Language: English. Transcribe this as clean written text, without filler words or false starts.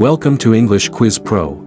Welcome to English Quiz Pro.